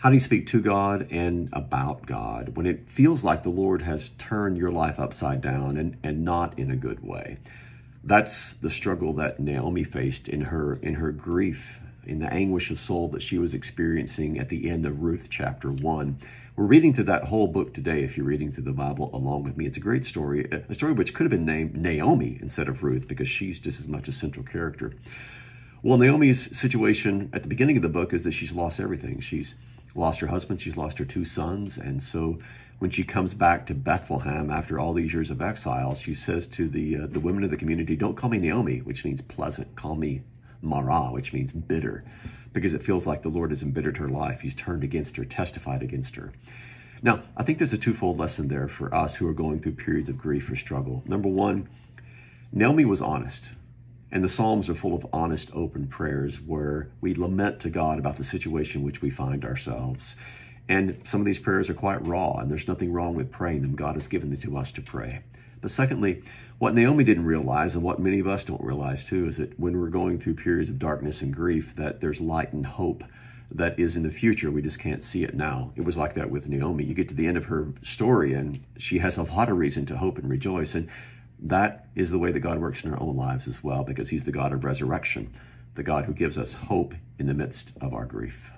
How do you speak to God and about God when it feels like the Lord has turned your life upside down and not in a good way? That's the struggle that Naomi faced in her grief, in the anguish of soul that she was experiencing at the end of Ruth chapter 1. We're reading through that whole book today if you're reading through the Bible along with me. It's a great story, a story which could have been named Naomi instead of Ruth because she's just as much a central character. Well, Naomi's situation at the beginning of the book is that she's lost everything. She's lost her husband, she's lost her two sons, and so when she comes back to Bethlehem after all these years of exile, she says to the women of the community, don't call me Naomi, which means pleasant, call me Marah, which means bitter, because it feels like the Lord has embittered her life. He's turned against her, testified against her. Now, I think there's a twofold lesson there for us who are going through periods of grief or struggle. Number one, Naomi was honest. And the Psalms are full of honest, open prayers where we lament to God about the situation in which we find ourselves. And some of these prayers are quite raw, and there's nothing wrong with praying them. God has given them to us to pray. But secondly, what Naomi didn't realize, and what many of us don't realize too, is that when we're going through periods of darkness and grief, that there's light and hope that is in the future. We just can't see it now. It was like that with Naomi. You get to the end of her story, and she has a lot of reason to hope and rejoice. And that is the way that God works in our own lives as well, because he's the God of resurrection, the God who gives us hope in the midst of our grief.